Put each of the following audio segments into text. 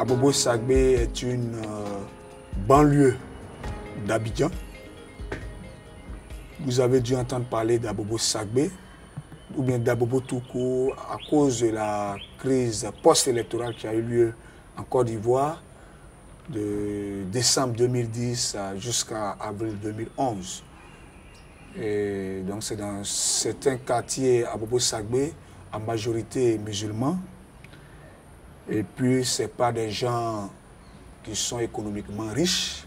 Abobo Sagbé est une banlieue d'Abidjan. Vous avez dû entendre parler d'Abobo Sagbé ou bien d'Abobo tout court à cause de la crise post-électorale qui a eu lieu en Côte d'Ivoire de décembre 2010 jusqu'à avril 2011. Et donc c'est dans certains quartiers Abobo Sagbé, en majorité musulmans. Et puis ce n'est pas des gens qui sont économiquement riches,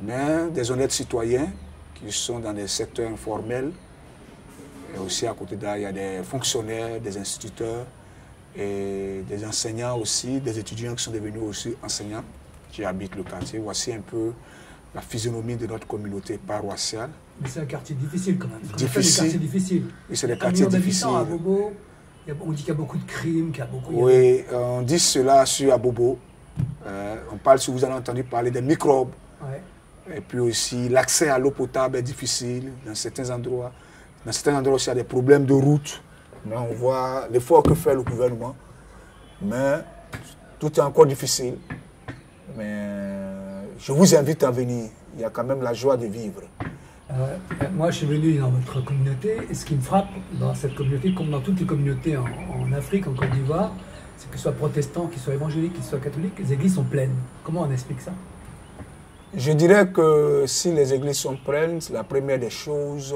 mais des honnêtes citoyens qui sont dans des secteurs informels. Et aussi à côté d'eux, il y a des fonctionnaires, des instituteurs, et des enseignants aussi, des étudiants qui sont devenus aussi enseignants, qui habitent le quartier. Voici un peu la physionomie de notre communauté paroissiale. Mais c'est un quartier difficile quand même. Difficile. Oui, c'est des quartiers difficiles. À Abobo, on dit qu'il y a beaucoup de crimes, qu'il y a beaucoup... Oui, on dit cela sur Abobo. On parle, si vous avez entendu parler des microbes. Ouais. Et puis aussi, l'accès à l'eau potable est difficile dans certains endroits. Dans certains endroits aussi, il y a des problèmes de route. Mais on voit l'effort que fait le gouvernement. Mais tout est encore difficile. Mais je vous invite à venir. Il y a quand même la joie de vivre. Moi, je suis venu dans votre communauté. Et ce qui me frappe dans cette communauté, comme dans toutes les communautés en Afrique, en Côte d'Ivoire, c'est qu'ils soient protestants, qu'ils soient évangéliques, qu'ils soient catholiques, les églises sont pleines. Comment on explique ça? Je dirais que si les églises sont pleines, la première des choses,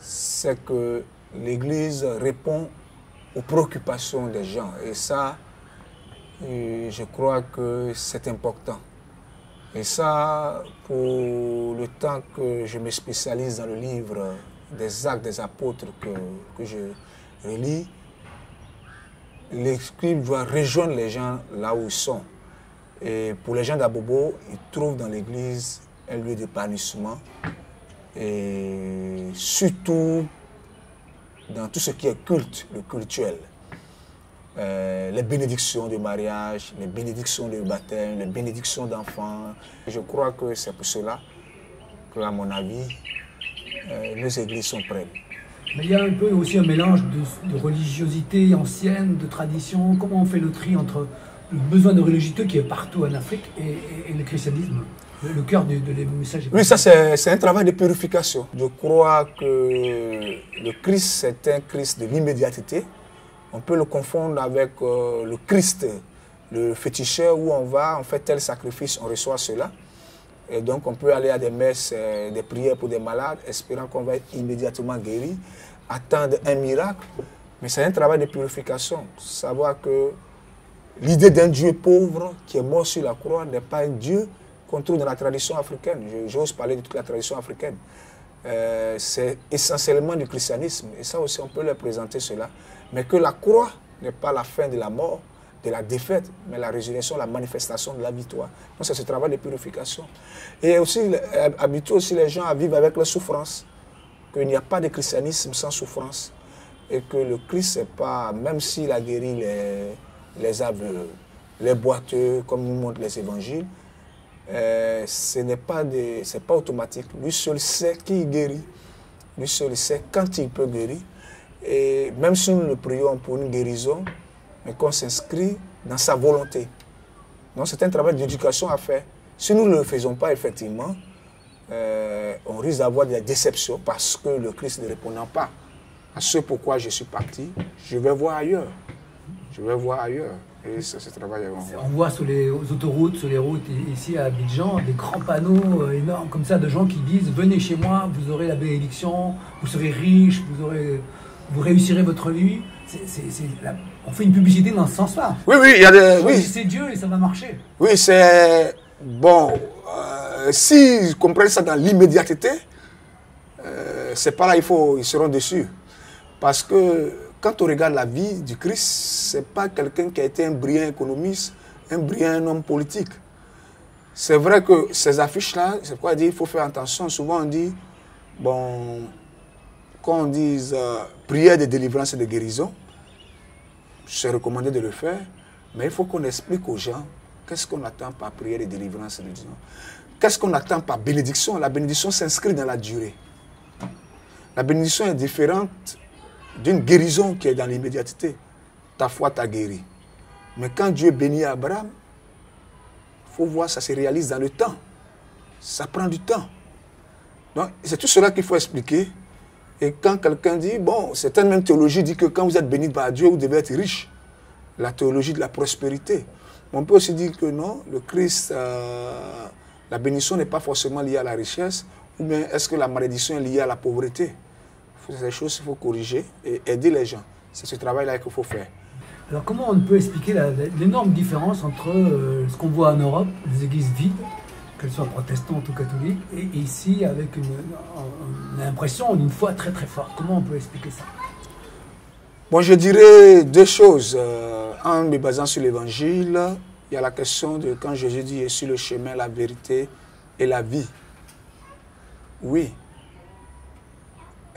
c'est que l'Église répond aux préoccupations des gens. Et ça, je crois que c'est important. Et ça, pour le temps que je me spécialise dans le livre des Actes des Apôtres que je relis, l'Esprit doit rejoindre les gens là où ils sont. Et pour les gens d'Abobo, ils trouvent dans l'Église un lieu d'épanouissement. Et surtout dans tout ce qui est culte, le cultuel. Les bénédictions de mariage, les bénédictions de baptême, les bénédictions d'enfants. Je crois que c'est pour cela que, à mon avis, nos églises sont prêtes. Mais il y a un peu aussi un mélange de religiosité ancienne, de tradition. Comment on fait le tri entre le besoin de religiosité qui est partout en Afrique et le christianisme ? Le cœur du message. Oui, ça c'est un travail de purification. Je crois que le Christ, c'est un Christ de l'immédiateté. On peut le confondre avec le Christ, le féticheur, où on va, on fait tel sacrifice, on reçoit cela. Et donc on peut aller à des messes, des prières pour des malades, espérant qu'on va être immédiatement guéri, attendre un miracle. Mais c'est un travail de purification. Savoir que l'idée d'un Dieu pauvre qui est mort sur la croix n'est pas un Dieu qu'on trouve dans la tradition africaine. J'ose parler de toute la tradition africaine. C'est essentiellement du christianisme. Et ça aussi, on peut leur présenter cela. Mais que la croix n'est pas la fin de la mort, de la défaite, mais la résurrection, la manifestation de la victoire. Donc c'est ce travail de purification. Et aussi, habituer aussi les gens à vivre avec la souffrance. Qu'il n'y a pas de christianisme sans souffrance. Et que le Christ, c'est pas, même s'il a guéri les aveugles, les boiteux, comme nous montrent les évangiles, ce n'est pas, pas automatique. Lui seul sait qui guérit. Lui seul sait quand il peut guérir. Et même si nous le prions pour une guérison, mais qu'on s'inscrit dans sa volonté. Donc c'est un travail d'éducation à faire. Si nous ne le faisons pas, effectivement, on risque d'avoir des déceptions parce que le Christ ne répondant pas à ce pourquoi je suis parti, je vais voir ailleurs. Je vais voir ailleurs. Et ça, c'est travail avant. On voit sur les autoroutes, sur les routes ici à Abidjan, des grands panneaux énormes comme ça de gens qui disent « Venez chez moi, vous aurez la bénédiction, vous serez riche, vous réussirez votre vie ». On fait une publicité dans ce sens-là. Oui, oui, il y a des... Oui. C'est Dieu et ça va marcher. Oui, c'est... Bon, s'ils comprennent ça dans l'immédiateté, c'est pas là, ils seront déçus. Parce que... Quand on regarde la vie du Christ, ce n'est pas quelqu'un qui a été un brillant économiste, un brillant homme politique. C'est vrai que ces affiches-là, c'est pourquoi il faut faire attention. Souvent on dit, bon, quand on dit prière de délivrance et de guérison, c'est recommandé de le faire, mais il faut qu'on explique aux gens qu'est-ce qu'on attend par prière de délivrance et de guérison. Qu'est-ce qu'on attend par bénédiction? La bénédiction s'inscrit dans la durée. La bénédiction est différente d'une guérison qui est dans l'immédiateté. Ta foi t'a guéri. Mais quand Dieu bénit Abraham, il faut voir ça se réalise dans le temps. Ça prend du temps. Donc, c'est tout cela qu'il faut expliquer. Et quand quelqu'un dit, bon, certaines même théologies disent que quand vous êtes béni par Dieu, vous devez être riche. La théologie de la prospérité. On peut aussi dire que non, le Christ, la bénédiction n'est pas forcément liée à la richesse, ou bien est-ce que la malédiction est liée à la pauvreté? Ces choses, il faut corriger et aider les gens. C'est ce travail-là qu'il faut faire. Alors comment on peut expliquer l'énorme différence entre ce qu'on voit en Europe, les églises vides, qu'elles soient protestantes ou catholiques, et ici avec l'impression d'une foi très très forte? Comment on peut expliquer ça? Bon, je dirais deux choses. En me basant sur l'évangile, il y a la question de quand Jésus dit « Je suis le chemin, la vérité et la vie ». Oui.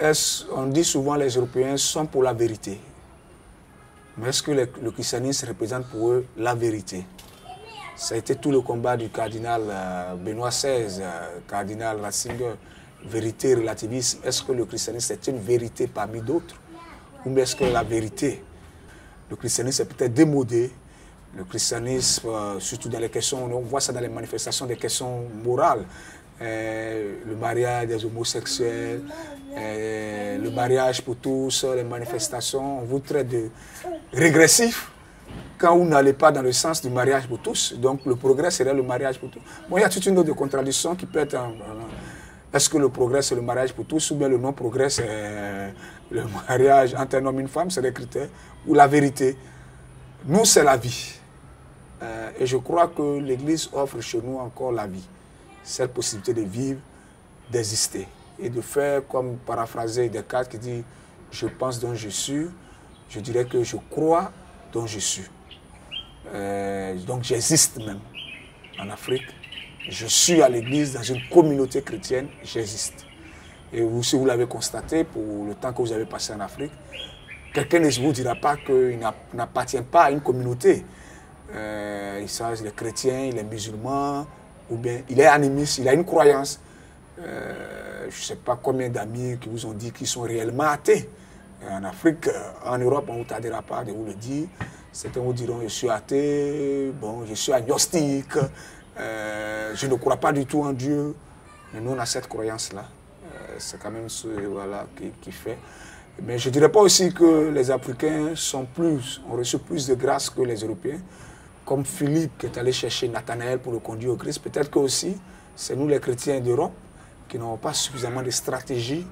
On dit souvent les Européens sont pour la vérité. Mais est-ce que le christianisme représente pour eux la vérité? Ça a été tout le combat du cardinal Benoît XVI, cardinal Ratzinger, vérité, relativisme. Est-ce que le christianisme est une vérité parmi d'autres? Ou est-ce que la vérité? Le christianisme est peut-être démodé. Le christianisme, surtout dans les questions, on voit ça dans les manifestations des questions morales. Le mariage des homosexuels, le mariage pour tous, les manifestations, on vous traite de régressif quand vous n'allez pas dans le sens du mariage pour tous. Donc le progrès serait le mariage pour tous. Bon, il y a toute une autre contradiction qui peut être... Est-ce que le progrès c'est le mariage pour tous ou bien le non-progrès c'est le mariage entre un homme et une femme, c'est des critères, ou la vérité? Nous, c'est la vie. Et je crois que l'Église offre chez nous encore la vie. Cette possibilité de vivre, d'exister et de faire comme paraphraser Descartes qui dit « je pense dont je suis », je dirais que je crois dont je suis. Donc j'existe même en Afrique, je suis à l'église, dans une communauté chrétienne, j'existe. Et vous, si vous l'avez constaté, pour le temps que vous avez passé en Afrique, quelqu'un ne vous dira pas qu'il n'appartient pas à une communauté. Il s'agit des chrétiens, il est musulman, ou bien il est animiste, il a une croyance. Je ne sais pas combien d'amis qui vous ont dit qu'ils sont réellement athées. En Afrique, en Europe, on ne vous tardera pas de vous le dire. Certains vous diront, je suis athée, bon, je suis agnostique, je ne crois pas du tout en Dieu. Mais nous, on a cette croyance-là. C'est quand même ce voilà, qui fait. Mais je ne dirais pas aussi que les Africains sont plus, ont reçu plus de grâce que les Européens. Comme Philippe qui est allé chercher Nathanaël pour le conduire au Christ, peut-être que aussi, c'est nous les chrétiens d'Europe qui n'avons pas suffisamment de stratégie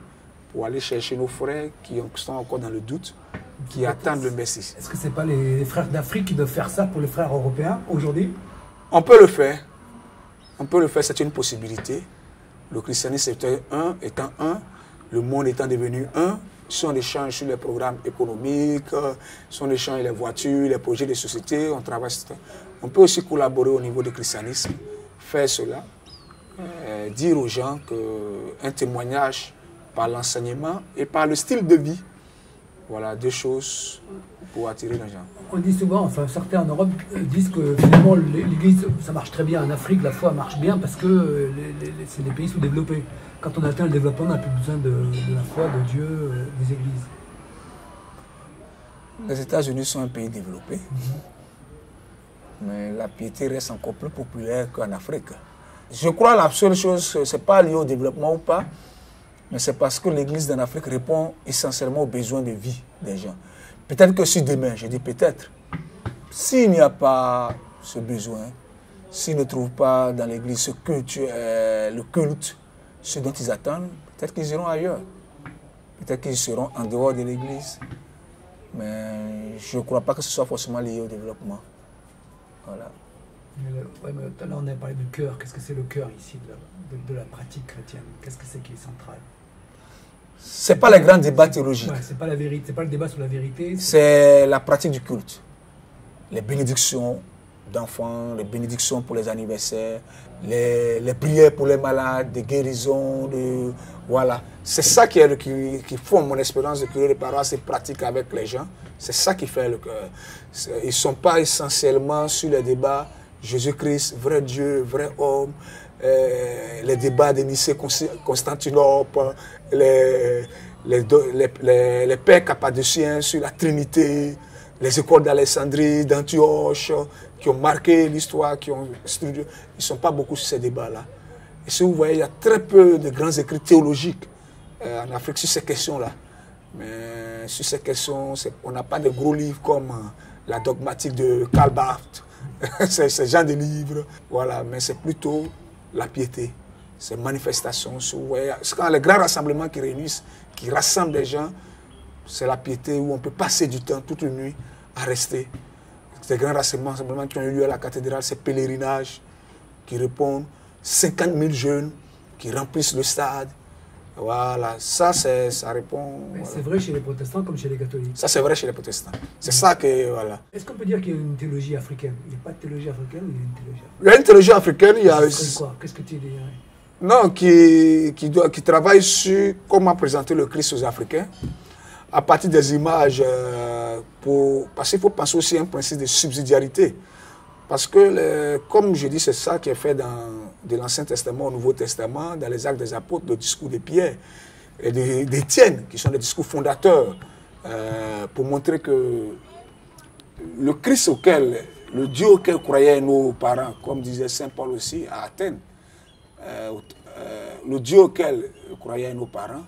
pour aller chercher nos frères qui sont encore dans le doute, qui attendent le Messie. Est-ce que ce n'est pas les frères d'Afrique qui doivent faire ça pour les frères européens aujourd'hui? On peut le faire. On peut le faire, c'est une possibilité. Le christianisme étant un, le monde étant devenu un, si on échange sur les programmes économiques, si on échange les voitures, les projets de société, on travaille. On peut aussi collaborer au niveau du christianisme, faire cela, dire aux gens qu'un témoignage par l'enseignement et par le style de vie, voilà deux choses pour attirer les gens. On dit souvent, enfin certains en Europe disent que finalement l'Église, ça marche très bien en Afrique, la foi marche bien parce que c'est des pays sous-développés. Quand on atteint le développement, on n'a plus besoin de la foi, de Dieu, des églises. Les États-Unis sont un pays développé, mais la piété reste encore plus populaire qu'en Afrique. Je crois que la seule chose, ce n'est pas lié au développement ou pas, mais c'est parce que l'Église en Afrique répond essentiellement aux besoins de vie des gens. Peut-être que si demain, je dis peut-être, s'il n'y a pas ce besoin, s'ils ne trouvent pas dans l'Église ce culte, ce dont ils attendent, peut-être qu'ils iront ailleurs. Peut-être qu'ils seront en dehors de l'Église. Mais je ne crois pas que ce soit forcément lié au développement. Voilà. Oui, mais tout à l'heure, on a parlé du cœur. Qu'est-ce que c'est le cœur ici de la pratique chrétienne? Qu'est-ce que c'est qui est central? Ce n'est pas les grands débats théologiques. Ouais, ce n'est pas la vérité, c'est pas le débat sur la vérité. C'est la pratique du culte. Les bénédictions d'enfants, les bénédictions pour les anniversaires, les prières pour les malades, des guérisons, voilà. C'est ça qui forme mon expérience de curé de paroisse et pratique avec les gens. C'est ça qui fait le cœur. Ils ne sont pas essentiellement sur les débats Jésus-Christ, vrai Dieu, vrai homme, les débats de Nicée, Constantinople, les pères cappadociens sur la Trinité, les écoles d'Alexandrie, d'Antioche, qui ont marqué l'histoire, qui ont studié, ils ne sont pas beaucoup sur ces débats-là. Et si vous voyez, il y a très peu de grands écrits théologiques en Afrique sur ces questions-là. Mais sur ces questions, on n'a pas de gros livres comme la dogmatique de Karl Barth, ce genre de livres. Voilà, mais c'est plutôt la piété, ces manifestations. C'est quand les grands rassemblements qui réunissent, qui rassemblent les gens, c'est la piété où on peut passer du temps toute une nuit à rester. Ces grands rassemblements qui ont eu lieu à la cathédrale, ces pèlerinages qui répondent, 50 000 jeunes qui remplissent le stade. Voilà, ça, ça répond. Voilà. C'est vrai chez les protestants comme chez les catholiques. Ça, c'est vrai chez les protestants. C'est ça que, voilà. Est-ce qu'on peut dire qu'il y a une théologie africaine? Il n'y a pas de théologie africaine, il y a une théologie africaine. Il y a une théologie africaine, il y a... Qu'est-ce que tu dirais? Non, qui travaille sur comment présenter le Christ aux Africains, à partir des images, parce qu'il faut penser aussi à un principe de subsidiarité. Parce que, comme je dis, c'est ça qui est fait de l'Ancien Testament au Nouveau Testament, dans les Actes des Apôtres, le discours de Pierre et d'Étienne, qui sont des discours fondateurs, pour montrer que le Christ auquel, le Dieu auquel croyaient nos parents, comme disait Saint Paul aussi à Athènes, le Dieu auquel croyaient nos parents,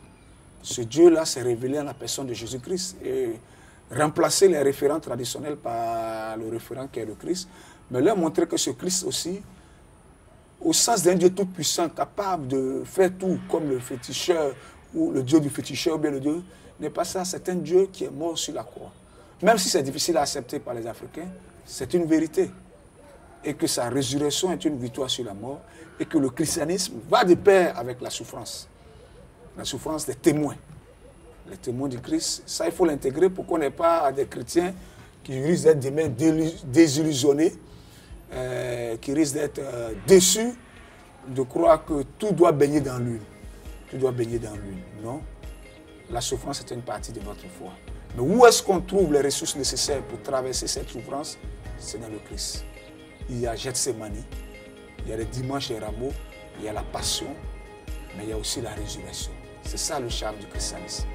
ce Dieu-là s'est révélé en la personne de Jésus-Christ et remplacer les référents traditionnels par le référent qui est le Christ, mais leur montrer que ce Christ aussi, au sens d'un Dieu tout-puissant, capable de faire tout, comme le féticheur, ou le Dieu du féticheur, ou bien le Dieu, n'est pas ça, c'est un Dieu qui est mort sur la croix. Même si c'est difficile à accepter par les Africains, c'est une vérité. Et que sa résurrection est une victoire sur la mort, et que le christianisme va de pair avec la souffrance. La souffrance des témoins. Les témoins du Christ, ça il faut l'intégrer pour qu'on n'ait pas des chrétiens qui risquent d'être demain désillusionnés, qui risquent d'être déçus de croire que tout doit baigner dans l'huile. Tout doit baigner dans l'huile. Non. La souffrance est une partie de votre foi. Mais où est-ce qu'on trouve les ressources nécessaires pour traverser cette souffrance? C'est dans le Christ. Il y a Gethsémani, il y a les Dimanches et Rameaux, il y a la passion, mais il y a aussi la résurrection. C'est ça le charme du christianisme.